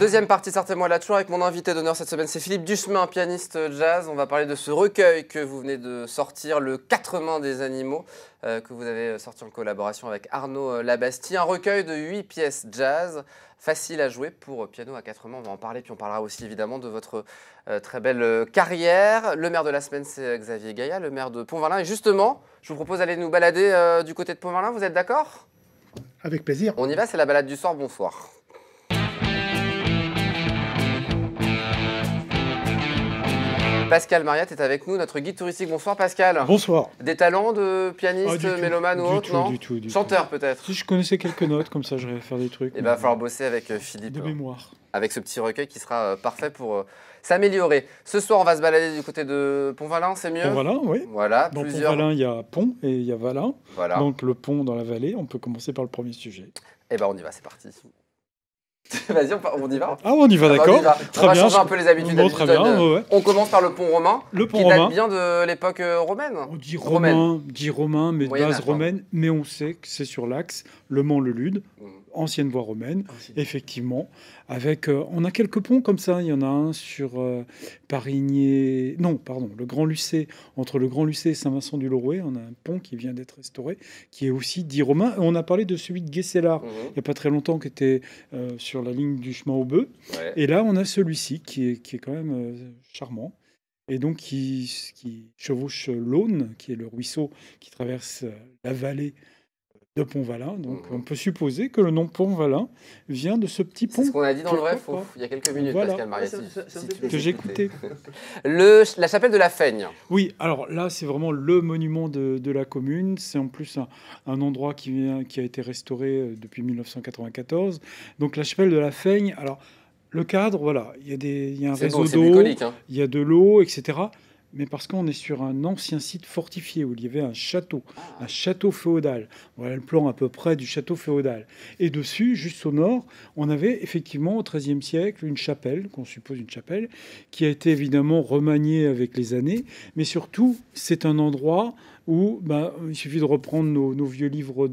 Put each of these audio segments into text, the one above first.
Deuxième partie, sortez-moi là, toujours avec mon invité d'honneur cette semaine, c'est Philippe Duchemin, pianiste jazz. On va parler de ce recueil que vous venez de sortir, le Quatre Mains des Animaux, que vous avez sorti en collaboration avec Arnaud Labastie. Un recueil de 8 pièces jazz, facile à jouer pour piano à 4 mains. On va en parler, puis on parlera aussi évidemment de votre très belle carrière. Le maire de la semaine, c'est Xavier Gayat, le maire de Pontvallain. Et justement, je vous propose d'aller nous balader du côté de Pontvallain, vous êtes d'accord? Avec plaisir. On y va, c'est la balade du soir, bonsoir. Pascal Mariette est avec nous, notre guide touristique. Bonsoir Pascal. Bonsoir. Des talents de pianiste, mélomane ou autre, non? Du tout, du chanteur peut-être. Si je connaissais quelques notes, comme ça je vais faire des trucs. Il va falloir bosser avec Philippe. De mémoire. Avec ce petit recueil qui sera parfait pour s'améliorer. Ce soir, on va se balader du côté de Pontvallain, c'est mieux? Pontvallain, oui. Voilà, dans plusieurs... Pontvallain, il y a Pont et il y a Valin. Voilà. Donc le pont dans la vallée, on peut commencer par le premier sujet. Eh bien on y va, c'est parti. Vas-y, on y va. Ah, on y va, d'accord. On va changer un peu les habitudes. Bon, très bien, ouais. On commence par le pont romain, qui date bien de l'époque romaine. On dit romain, mais de base romaine, mais on sait que c'est sur l'axe le Mans, le Lude, ancienne voie romaine, effectivement. Avec, on a quelques ponts comme ça. Il y en a un sur Parigné, non, pardon, le Grand-Lucé, entre le Grand-Lucé et Saint-Vincent-du-Lorouet. On a un pont qui vient d'être restauré, qui est aussi dit romain. On a parlé de celui de Guesselard, il n'y a pas très longtemps, qui était sur la ligne du chemin au Bœuf. Ouais. Et là, on a celui-ci qui est quand même charmant. Et donc, qui chevauche l'Aune, qui est le ruisseau qui traverse la vallée de Pontvallain. Donc, on peut supposer que le nom Pontvallain vient de ce petit pont. C'est ce qu'on a dit dans le ref il y a quelques minutes, voilà. Pascal Mariette, que j'ai écouté. La chapelle de la Faigne. Oui, alors là, c'est vraiment le monument de la commune. C'est en plus un endroit qui a été restauré depuis 1994. Donc, la chapelle de la Faigne. Alors, le cadre, voilà, il y a un réseau d'eau, il y a de l'eau, etc. Mais parce qu'on est sur un ancien site fortifié où il y avait un château féodal. Voilà le plan à peu près du château féodal. Et dessus, juste au nord, on avait effectivement au XIIIe siècle une chapelle, qu'on suppose une chapelle, qui a été évidemment remaniée avec les années. Mais surtout, c'est un endroit où il suffit de reprendre nos vieux livres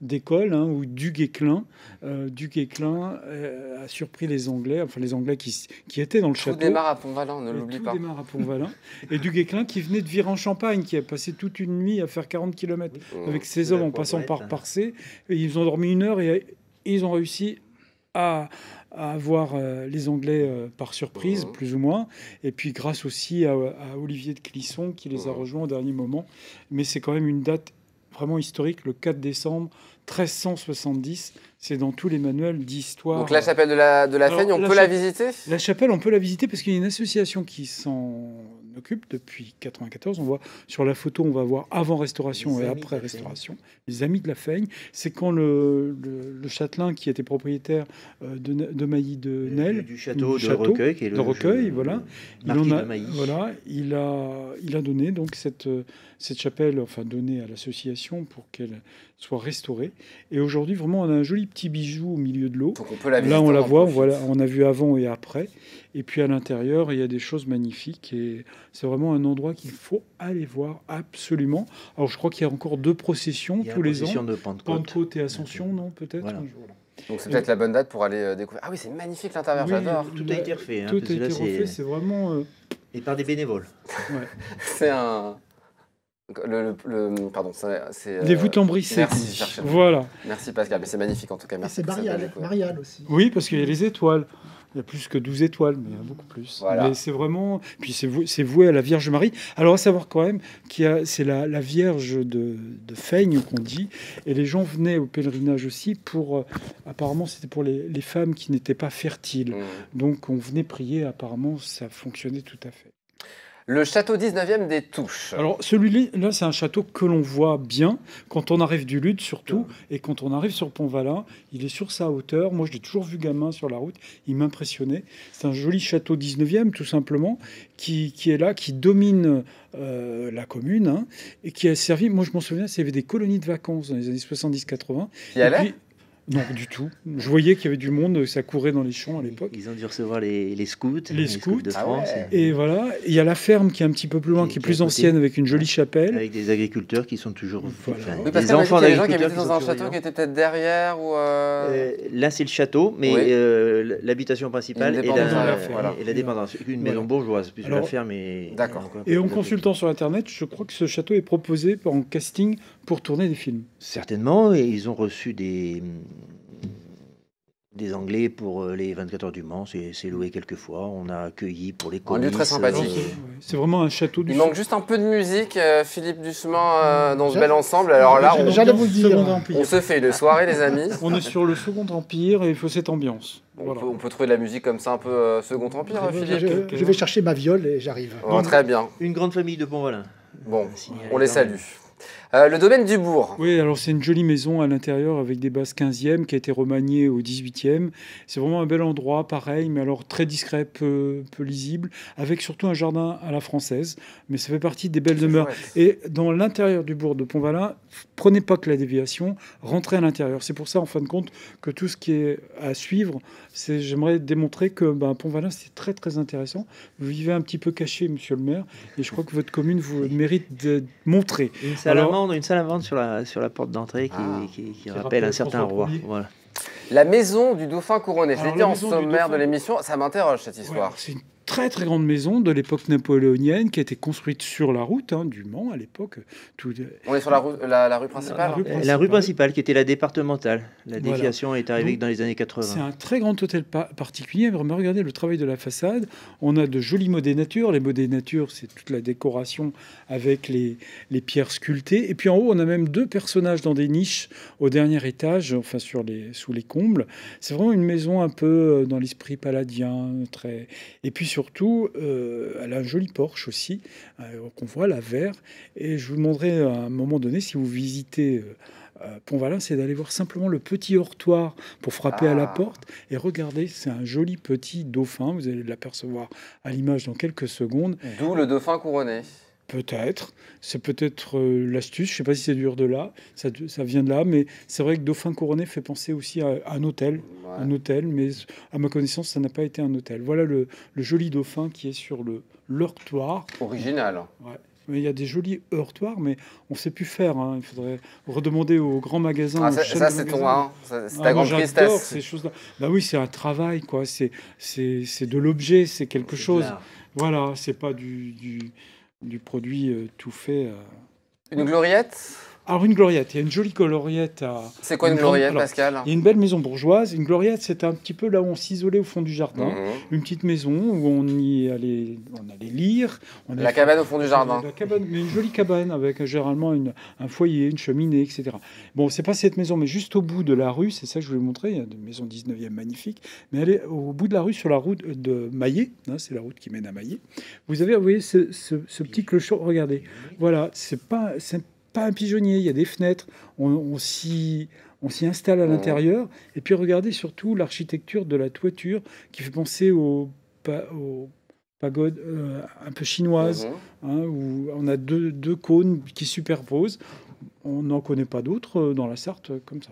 d'école, hein, où Du Guesclin a surpris les Anglais, enfin les Anglais qui étaient dans le château. Tout démarre à Pontvallain, ne l'oublie pas. Tout démarre à Pontvallain. Et Du Guesclin qui venait de Vire-en-Champagne, qui a passé toute une nuit à faire 40 km avec ses hommes en passant par Parcet. Ils ont dormi une heure et ils ont réussi à avoir les Anglais par surprise, plus ou moins. Et puis grâce aussi à Olivier de Clisson qui les a rejoints au dernier moment. Mais c'est quand même une date vraiment historique, le 4 décembre 1370. C'est dans tous les manuels d'histoire. Donc la chapelle de la Faigne, on peut la visiter? La chapelle, on peut la visiter parce qu'il y a une association qui s'en occupe depuis 1994. On voit sur la photo, on va voir avant restauration et après restauration. Les amis de la Faigne, c'est quand le châtelain qui était propriétaire de Mailly de Nesle, du château Recueil, qui est le Recueil, voilà, il a donné donc cette chapelle, enfin donnée à l'association pour qu'elle soit restaurée. Et aujourd'hui, vraiment, on a un joli petit bijou au milieu de l'eau. Là, on la voit, voilà, on a vu avant et après. Et puis à l'intérieur, il y a des choses magnifiques. Et c'est vraiment un endroit qu'il faut aller voir absolument. Alors, je crois qu'il y a encore 2 processions tous les ans. De Pentecôte et Ascension, non, peut-être un jour. Donc c'est peut-être la bonne date pour aller découvrir. Ah oui, c'est magnifique l'intérieur, j'adore. Tout a été refait. Tout a été refait, c'est vraiment... Et par des bénévoles. Ouais. C'est un... pardon, c'est des voûtes en brissé. Merci, voilà. Merci Pascal, mais c'est magnifique en tout cas. C'est Marial aussi. Oui, parce qu'il y a les étoiles. Il y a plus que 12 étoiles, mais il y en a beaucoup plus. Voilà. Mais c'est vraiment... Puis c'est voué à la Vierge Marie. Alors à savoir quand même que c'est la Vierge de Faigne qu'on dit. Et les gens venaient au pèlerinage aussi pour... apparemment, c'était pour les femmes qui n'étaient pas fertiles. Donc on venait prier. Apparemment, ça fonctionnait tout à fait. Le château 19e des Touches. Alors celui-là, c'est un château que l'on voit bien quand on arrive du Lude surtout, et quand on arrive sur Pontvallain, il est sur sa hauteur. Moi, je l'ai toujours vu gamin sur la route, il m'impressionnait. C'est un joli château 19e tout simplement, qui est là, qui domine la commune, hein, et qui a servi, moi je m'en souviens, il y avait des colonies de vacances dans les années 70-80. Non, du tout. Je voyais qu'il y avait du monde, ça courait dans les champs à l'époque. Ils ont dû recevoir les scouts de France. Ah ouais. Et voilà, il y a la ferme qui est un petit peu plus loin, qui est plus ancienne, avec une jolie chapelle. Avec des agriculteurs qui sont toujours... Voilà. Enfin, oui, parce des enfants d'agriculteurs qui habitaient dans un château qui était peut-être derrière ou là, c'est le château, mais oui. L'habitation principale est la dépendance. Une maison bourgeoise, puisque la ferme est... D'accord. Et en consultant sur Internet, je crois que ce château est proposé en casting pour tourner des films. Certainement, et ils ont reçu des Anglais pour les 24 heures du Mans, c'est loué quelques fois. On a accueilli pour les comices. Un lieu très sympathique. C'est vraiment un château du... Il manque juste un peu de musique, Philippe Duchemin, dans ce bel ensemble. Alors là, on se fait une soirée, les amis. On est sur le Second Empire et il faut cette ambiance. Voilà. On peut trouver de la musique comme ça, un peu Second Empire, Philippe. Je vais chercher ma viole et j'arrive. Oh, très bien. Une grande famille de Pontvallain. Bon, on les salue. Le domaine du bourg. Oui, alors c'est une jolie maison à l'intérieur avec des bases 15e qui a été remaniée au 18e. C'est vraiment un bel endroit, pareil, mais alors très discret, peu lisible, avec surtout un jardin à la française. Mais ça fait partie des belles demeures. Et dans l'intérieur du bourg de Pontvallain, prenez pas que la déviation, rentrez à l'intérieur. C'est pour ça, en fin de compte, que tout ce qui est à suivre, j'aimerais démontrer que Pontvallain, c'est très, très intéressant. Vous vivez un petit peu caché, monsieur le maire, et je crois que votre commune vous mérite de montrer. Une salle à vendre sur la porte d'entrée qui rappelle un certain roi. Voilà. La maison du dauphin couronné. Je l'ai dit en sommaire de l'émission, ça m'interroge cette histoire. Ouais, c'est une très très grande maison de l'époque napoléonienne qui a été construite sur la route du Mans à l'époque. On est sur la rue principale. La rue principale qui était la départementale. La déviation est arrivée dans les années 80. C'est un très grand hôtel particulier. Mais regardez le travail de la façade. On a de jolis modés nature. Les modés nature, c'est toute la décoration avec les pierres sculptées. Et puis en haut, on a même deux personnages dans des niches au dernier étage, enfin sous les combles. C'est vraiment une maison un peu dans l'esprit paladien. Très... Et puis surtout, elle a un joli porche aussi, qu'on voit la verre. Et je vous demanderai à un moment donné, si vous visitez Pontvallain, c'est d'aller voir simplement le petit hortoir pour frapper à la porte. Et regardez, c'est un joli petit dauphin. Vous allez l'apercevoir à l'image dans quelques secondes. D'où le dauphin couronné. Peut-être. C'est peut-être l'astuce. Je ne sais pas si c'est dur de là. Ça vient de là. Mais c'est vrai que dauphin couronné fait penser aussi à un hôtel. Ouais. Un hôtel. Mais à ma connaissance, ça n'a pas été un hôtel. Voilà le joli dauphin qui est sur l'heurtoir. Original. Ouais. Mais il y a des jolis heurtoirs, mais on ne sait plus faire. Hein. Il faudrait redemander au grand magasin. Ah, ça, c'est ton, hein. C'est ta grande tristesse. Ces choses-là. Bah oui, c'est un travail, quoi. C'est de l'objet. C'est quelque chose. Là. Voilà. C'est pas du produit tout fait. Une gloriette ? Alors une gloriette, il y a une jolie gloriette à... C'est quoi une gloriette, Pascal ? Il y a une belle maison bourgeoise. Une gloriette, c'est un petit peu là où on s'isolait au fond du jardin. Mmh. Une petite maison où on allait lire. On la cabane au fond du jardin. La cabane, mais une jolie cabane avec généralement un foyer, une cheminée, etc. Bon, c'est pas cette maison, mais juste au bout de la rue, c'est ça que je voulais montrer. Il y a une maison 19e magnifique, mais elle est au bout de la rue sur la route de Maillet. Hein, c'est la route qui mène à Maillet. Vous voyez ce petit clochon, regardez. Voilà, c'est pas un pigeonnier, il y a des fenêtres, on s'y installe à l'intérieur. Et puis regardez surtout l'architecture de la toiture qui fait penser aux pagodes un peu chinoises, hein, où on a deux cônes qui superposent. On n'en connaît pas d'autres dans la Sarthe comme ça.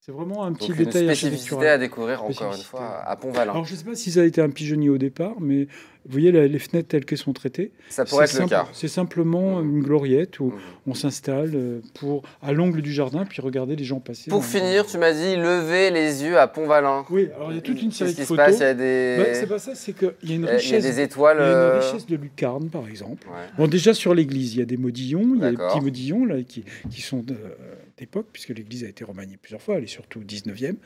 C'est vraiment un petit détail spécificité à découvrir encore une fois à Pontvallain. Alors je ne sais pas si ça a été un pigeonnier au départ, mais vous voyez les fenêtres telles qu'elles sont traitées. Ça pourrait être le cas. C'est simplement une gloriette où on s'installe à l'angle du jardin, puis regarder les gens passer. Pour finir, tu m'as dit lever les yeux à Pontvallain. Oui, alors il y a toute une série de photos. Qu'est-ce qui se passe ? Il y a des... Bah, c'est pas ça, c'est qu'il y a une richesse. Il y a des étoiles. Il y a une richesse de lucarnes, par exemple. Ouais. Bon, déjà sur l'église, il y a des modillons, il y a des petits modillons là qui sont d'époque, puisque l'église a été remaniée plusieurs fois. Elle est surtout 19e.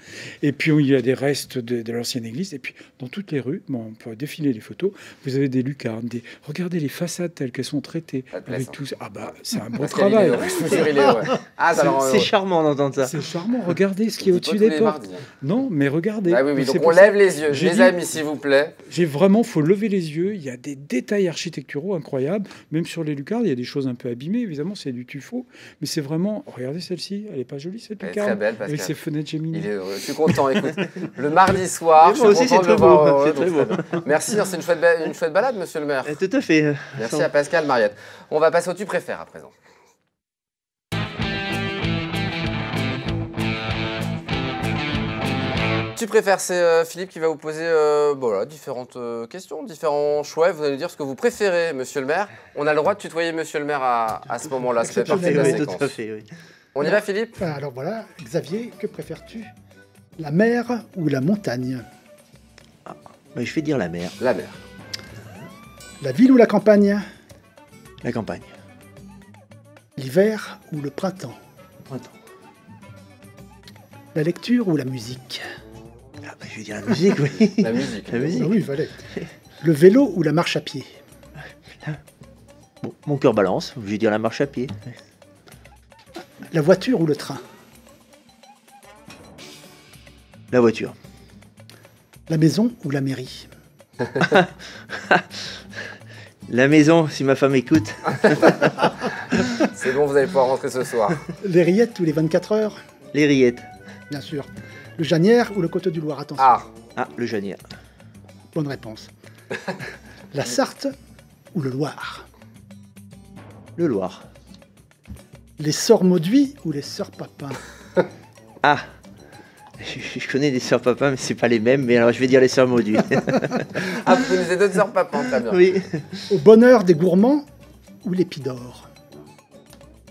Et puis il y a des restes de l'ancienne église. Et puis dans toutes les rues, bon, on peut défiler les photos. Vous avez des lucarnes, regardez les façades telles qu'elles sont traitées. Avec tout... Ah bah, c'est un beau travail. C'est charmant d'entendre ça. C'est charmant. Regardez ce qui est au-dessus des portes. Non, mais regardez. Ah oui, oui, donc on lève les yeux. Les amis, s'il vous plaît. J'ai vraiment, faut lever les yeux. Il y a des détails architecturaux incroyables. Même sur les lucarnes, il y a des choses un peu abîmées. Évidemment, c'est du tuffeau. Mais c'est vraiment... Regardez celle-ci. Elle n'est pas jolie, cette lucarne. Elle est très belle, Pascal. Ses fenêtres géminées. Je suis content, écoute. Le mardi soir, moi aussi, c'est très beau. Merci, c'est une chouette balade, monsieur le maire. Tout à fait. Merci à Pascal Mariette. On va passer au tu préfères à présent. Tu préfères, c'est Philippe qui va vous poser voilà, différentes questions, différents choix. Vous allez nous dire ce que vous préférez, monsieur le maire. On a le droit de tutoyer monsieur le maire à ce moment-là. C'est parti de la séquence. Tout à fait, oui. On y va, Philippe? Alors voilà, Xavier, que préfères-tu? La mer ou la montagne? Ah, mais je vais dire la mer. La mer. La ville ou la campagne? La campagne. L'hiver ou le printemps? Le printemps. La lecture ou la musique? Ah bah je vais dire la musique, oui. La musique. La musique. Ah oui, voilà. Le vélo ou la marche à pied? Bon, mon cœur balance, je vais dire la marche à pied. La voiture ou le train? La voiture. La maison ou la mairie? La maison, si ma femme écoute. C'est bon, vous allez pouvoir rentrer ce soir. Les rillettes ou les 24 heures? Les rillettes. Bien sûr. Le Jeannière ou le Coteau du Loir? Attention. Ah. Ah, le Jeannière. Bonne réponse. La Sarthe ou le Loir? Le Loir. Les Sœurs Mauduit ou les Sœurs Papin? Ah, je connais des Sœurs Papin, mais c'est pas les mêmes. Mais alors, je vais dire les Sœurs Mauduit. Ah, vous connaissez d'autres Sœurs Papin, très bien. Oui. Au bonheur des gourmands ou l'Épidore?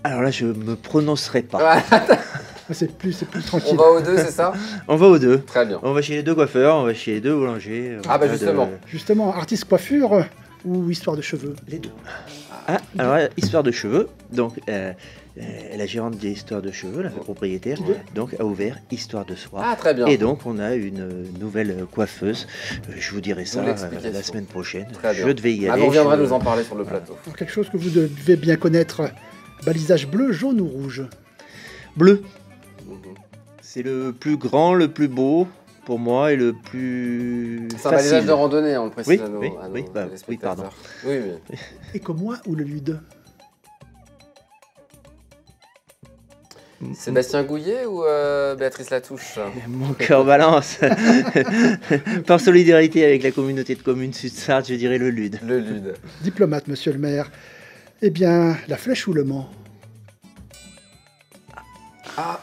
Alors là, je me prononcerai pas. C'est plus tranquille. On va aux deux, c'est ça? On va aux deux. Très bien. On va chez les deux coiffeurs, on va chez les deux boulangers. Ah bah justement. Justement, artiste coiffure ou histoire de cheveux? Les deux. Ah, alors histoire de cheveux, donc la gérante des histoires de cheveux, la propriétaire, donc a ouvert Histoire de soie. Ah très bien. Et donc on a une nouvelle coiffeuse, je vous dirai ça la semaine prochaine. Je devais y aller. On reviendra nous en parler sur le plateau. Alors, quelque chose que vous devez bien connaître, balisage bleu, jaune ou rouge? Bleu. C'est le plus grand, le plus beau pour moi et le plus facile. C'est un balisage de randonnée, on le précise à nos téléspectateurs. Oui, oui. Et comme moi ou le Lude? Sébastien Gouillet ou Béatrice Latouche? Mon cœur balance. Par solidarité avec la communauté de communes Sud-Sarthe, je dirais le Lude. Le Lude. Diplomate, monsieur le maire. Eh bien, la Flèche ou le Mans? Ah.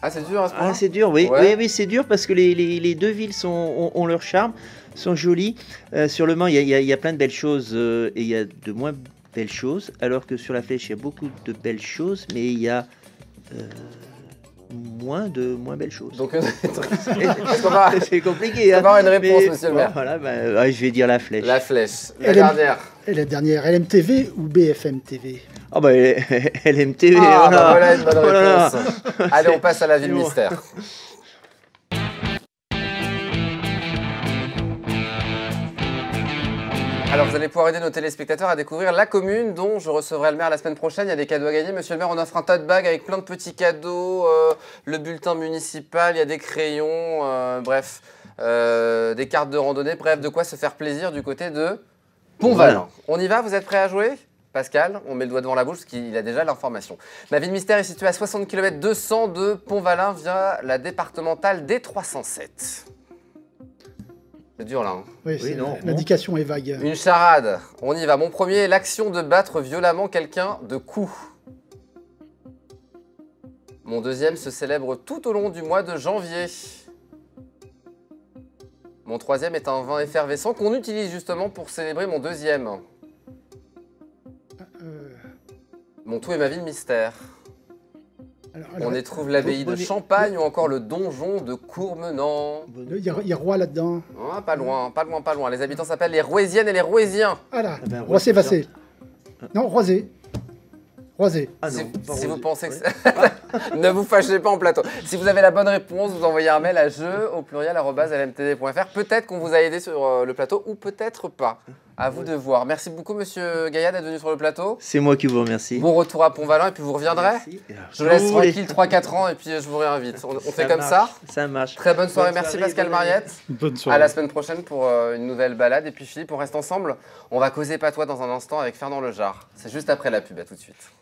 Ah, c'est dur à ce moment-là? Ah, c'est dur, oui. Ouais. Oui, oui, c'est dur parce que les deux villes ont leur charme, sont jolies. Sur le Mans, il y a plein de belles choses et il y a de moins belles choses, alors que sur la Flèche, il y a beaucoup de belles choses, mais il y a moins de belles choses. Donc, c'est compliqué. On va avoir une réponse, mais, monsieur le maire. Voilà, je vais dire la Flèche. La Flèche. La dernière. Et la dernière, LMTV ou BFM TV? Oh bah, LMTV, ah bah voilà une bonne réponse. Voilà. Allez, on passe à la ville mystère. Alors, vous allez pouvoir aider nos téléspectateurs à découvrir la commune dont je recevrai le maire la semaine prochaine. Il y a des cadeaux à gagner. Monsieur le maire, on offre un tas de bagues avec plein de petits cadeaux, le bulletin municipal, il y a des crayons, bref, des cartes de randonnée, bref, de quoi se faire plaisir du côté de Pontvallain. On y va, vous êtes prêts à jouer ? Pascal, on met le doigt devant la bouche parce qu'il a déjà l'information. La ville mystère est située à 60 km 200 de Pontvallain via la départementale D307. C'est dur là. Hein. Oui, l'indication est vague. Une charade. On y va. Mon premier, l'action de battre violemment quelqu'un de coups. Mon deuxième se célèbre tout au long du mois de janvier. Mon troisième est un vin effervescent qu'on utilise justement pour célébrer mon deuxième. Mon tout et ma ville mystère. Alors, on y trouve l'abbaye de Champagne ou encore le donjon de Courmenan. Il y a roi là-dedans. Ah, pas loin, pas loin, pas loin. Les habitants s'appellent les Roisiennes et les Roisiens. Ah là, Roisé-Vassé. Non, Roisé. Roisé. Ah non, si vous pensez que c'est... Ne vous fâchez pas en plateau. Si vous avez la bonne réponse, vous envoyez un mail à jeu@lmtd.fr. Peut-être qu'on vous a aidé sur le plateau ou peut-être pas. À vous de voir. Merci beaucoup, monsieur Gayat, d'être venu sur le plateau. C'est moi qui vous remercie. Bon retour à Pontvallain et puis vous reviendrez. Merci. Je vous laisse tranquille 3-4 ans et puis je vous réinvite. On fait comme ça. Ça marche. Très bonne soirée. Merci Pascal Mariette. Bonne soirée. À la semaine prochaine pour une nouvelle balade. Et puis Philippe, on reste ensemble. On va causer patois dans un instant avec Fernand Lejarre. C'est juste après la pub. À tout de suite.